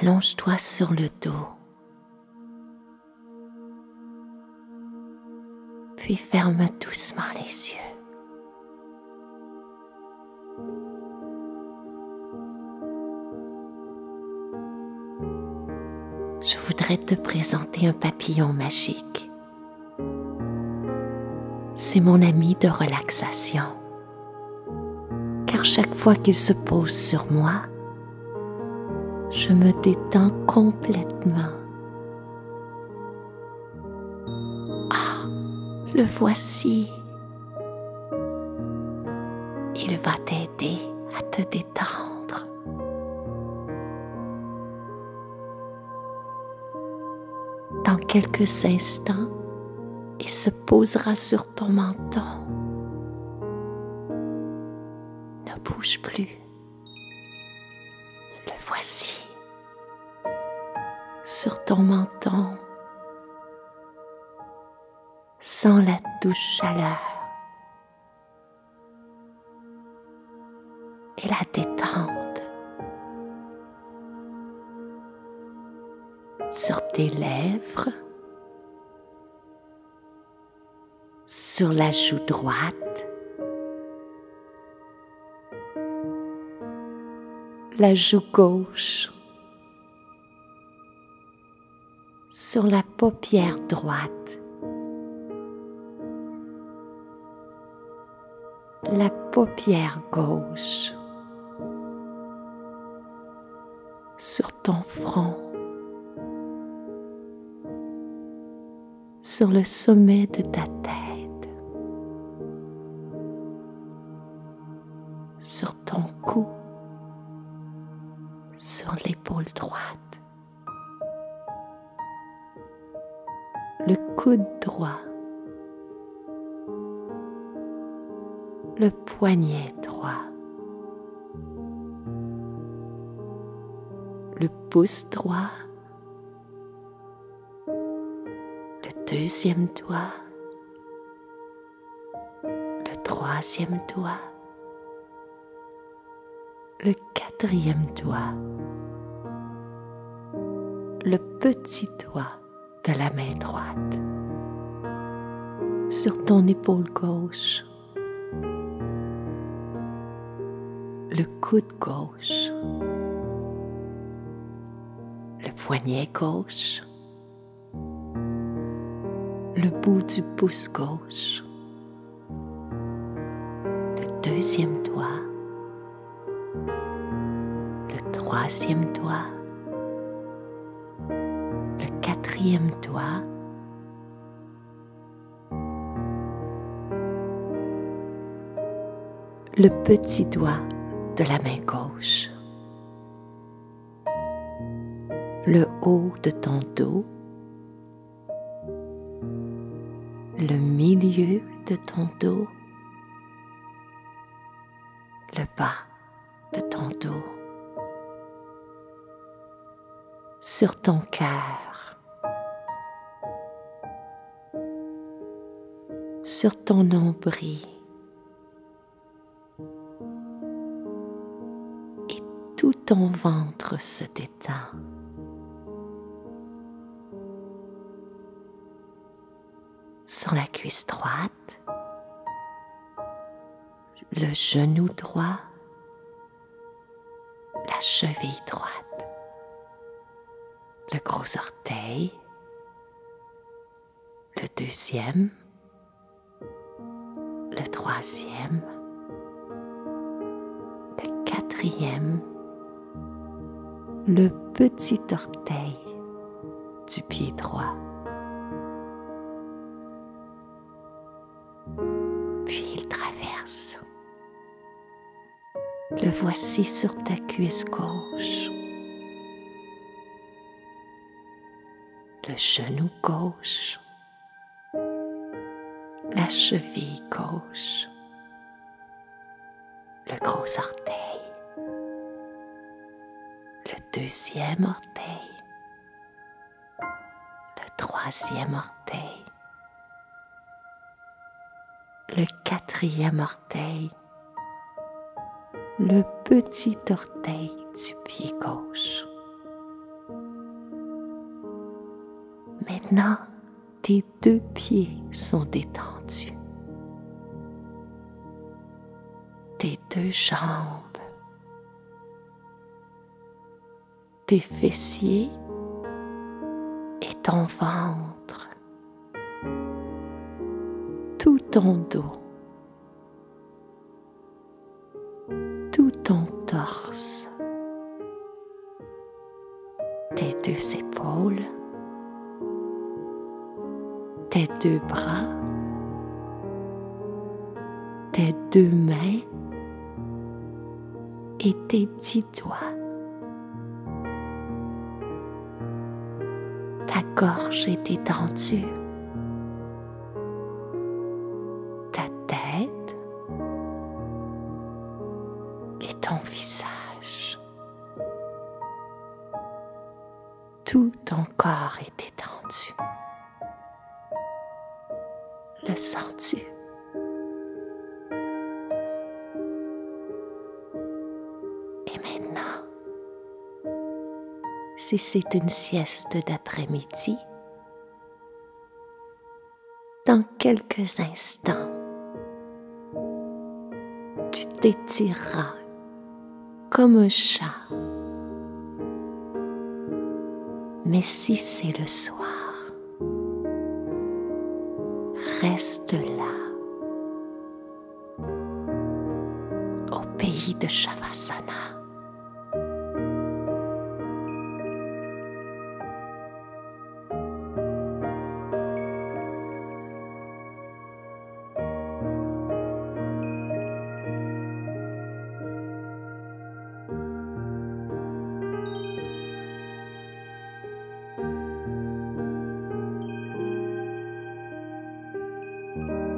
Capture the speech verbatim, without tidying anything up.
Allonge-toi sur le dos, puis ferme doucement les yeux. Je voudrais te présenter un papillon magique. C'est mon ami de relaxation, car chaque fois qu'il se pose sur moi, je me détends complètement. Ah, le voici. Il va t'aider à te détendre. Dans quelques instants, il se posera sur ton menton. Ne bouge plus. Le voici. Sur ton menton, sans la douce chaleur et la détente, sur tes lèvres, sur la joue droite, la joue gauche, sur la paupière droite, la paupière gauche, sur ton front, sur le sommet de ta tête, sur ton cou, sur l'épaule droite, le coude droit, le poignet droit, le pouce droit, le deuxième doigt, le troisième doigt, le quatrième doigt, le petit doigt de la main droite, sur ton épaule gauche, le coude gauche, le poignet gauche, le bout du pouce gauche, le deuxième doigt, le troisième doigt, quatrième doigt, le petit doigt de la main gauche, le haut de ton dos, le milieu de ton dos, le bas de ton dos, sur ton cœur, sur ton nombril et tout ton ventre se détend. Sur la cuisse droite, le genou droit, la cheville droite, le gros orteil, le deuxième, le troisième, le quatrième, le petit orteil du pied droit. Puis il traverse. Le voici sur ta cuisse gauche, le genou gauche, la cheville gauche, le gros orteil, le deuxième orteil, le troisième orteil, le quatrième orteil, le petit orteil du pied gauche, Maintenant, tes deux pieds sont détendus. Tes deux jambes. Tes fessiers et ton ventre. Tout ton dos. Tout ton torse. Tes deux épaules, tes deux bras, tes deux mains et tes dix doigts. Ta gorge est étendue, ta tête et ton visage. Tout ton corps est étendu. Le sens-tu? Et maintenant, si c'est une sieste d'après-midi, dans quelques instants, tu t'étireras comme un chat. Mais si c'est le soir, reste là, au pays de Shavasana. Thank you.